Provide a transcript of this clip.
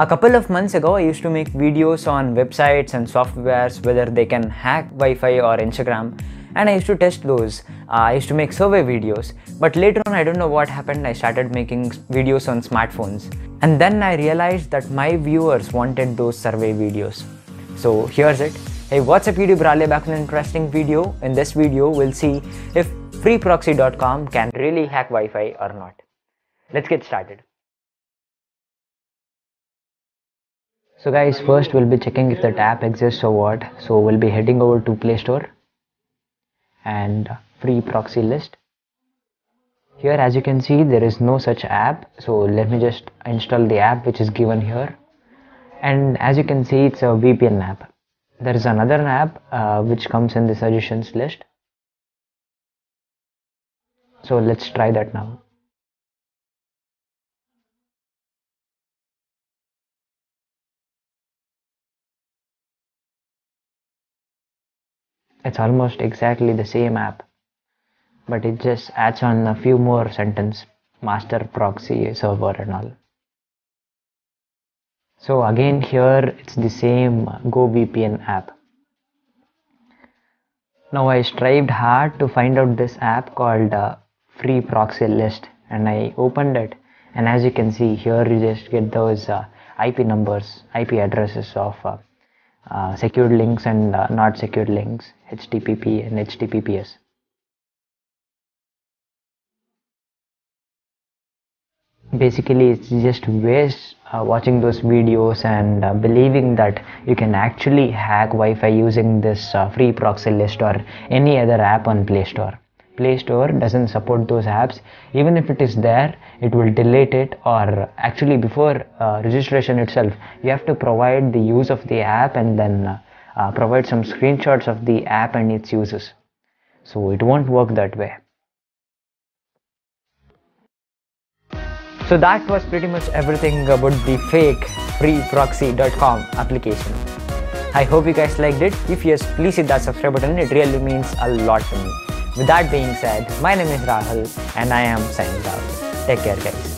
A couple of months ago, I used to make videos on websites and softwares, whether they can hack Wi-Fi or Instagram, and I used to test those. I used to make survey videos, but later on, I don't know what happened, I started making videos on smartphones. And then I realized that my viewers wanted those survey videos. So here's it. Hey, what's up YouTube, Rahul back with an interesting video. In this video, we'll see if FreeProxy.com can really hack Wi-Fi or not. Let's get started. So guys, first we'll be checking if that app exists or what. So we'll be heading over to Play Store and free proxy list. Here as you can see there is no such app. So let me just install the app which is given here. And as you can see it's a VPN app. There is another app which comes in the suggestions list. So let's try that now. It's almost exactly the same app, but it just adds on a few more sentences, master proxy server and all. So again here it's the same GoVPN app. Now I strived hard to find out this app called Free Proxy List, and I opened it, and as you can see here you just get those IP numbers, IP addresses of secured links and not secured links, HTTP and HTTPS. Basically it's just waste watching those videos and believing that you can actually hack Wi-Fi using this free proxy list or any other app on Play Store. Play Store doesn't support those apps. Even if it is there, it will delete it, or actually before registration itself you have to provide the use of the app and then provide some screenshots of the app and its uses. So it won't work that way. So that was pretty much everything about the fake FreeProxy.com application. I hope you guys liked it. If yes, please hit that subscribe button, it really means a lot to me. With that being said, my name is Rahul and I am signing out. Take care guys.